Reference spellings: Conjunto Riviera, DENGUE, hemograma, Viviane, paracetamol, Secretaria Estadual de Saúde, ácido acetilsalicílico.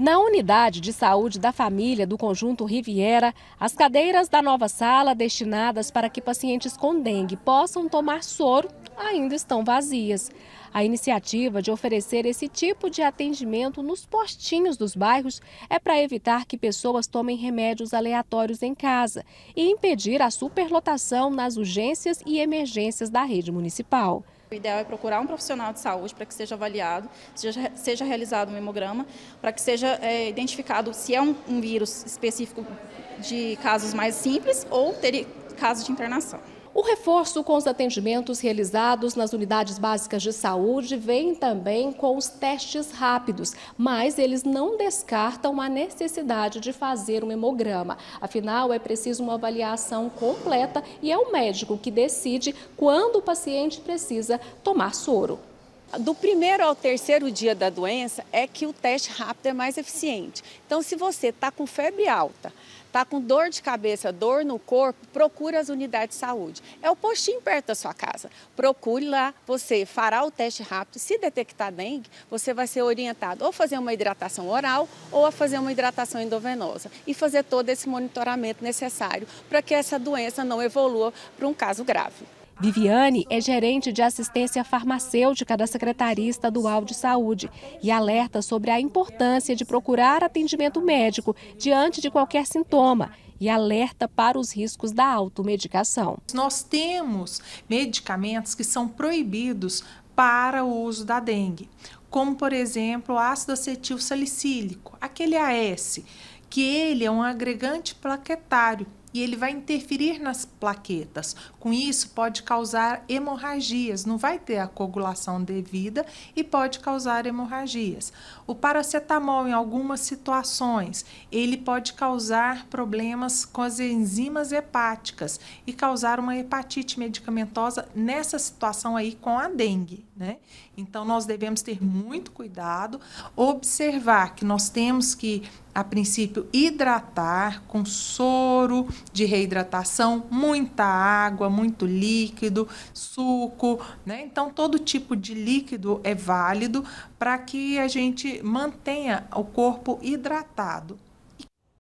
Na unidade de saúde da família do Conjunto Riviera, as cadeiras da nova sala destinadas para que pacientes com dengue possam tomar soro ainda estão vazias. A iniciativa de oferecer esse tipo de atendimento nos postinhos dos bairros é para evitar que pessoas tomem remédios aleatórios em casa e impedir a superlotação nas urgências e emergências da rede municipal. O ideal é procurar um profissional de saúde para que seja avaliado, seja realizado um hemograma, para que seja identificado se é um vírus específico de casos mais simples ou ter casos de internação. O reforço com os atendimentos realizados nas unidades básicas de saúde vem também com os testes rápidos, mas eles não descartam a necessidade de fazer um hemograma. Afinal, é preciso uma avaliação completa e é o médico que decide quando o paciente precisa tomar soro. Do primeiro ao terceiro dia da doença é que o teste rápido é mais eficiente. Então, se você está com febre alta, está com dor de cabeça, dor no corpo, procure as unidades de saúde. É o postinho perto da sua casa. Procure lá, você fará o teste rápido. Se detectar dengue, você vai ser orientado ou a fazer uma hidratação oral ou a fazer uma hidratação endovenosa. E fazer todo esse monitoramento necessário para que essa doença não evolua para um caso grave. Viviane é gerente de assistência farmacêutica da Secretaria Estadual de Saúde e alerta sobre a importância de procurar atendimento médico diante de qualquer sintoma e alerta para os riscos da automedicação. Nós temos medicamentos que são proibidos para o uso da dengue, como por exemplo o ácido acetilsalicílico, aquele AS, que ele é um agregante plaquetário. E ele vai interferir nas plaquetas. Com isso, pode causar hemorragias, não vai ter a coagulação devida e pode causar hemorragias. O paracetamol, em algumas situações, ele pode causar problemas com as enzimas hepáticas e causar uma hepatite medicamentosa nessa situação aí com a dengue, né? Então, nós devemos ter muito cuidado, observar que nós temos que, a princípio, hidratar com soro de reidratação, muita água, muito líquido, suco, né? Então, todo tipo de líquido é válido para que a gente mantenha o corpo hidratado.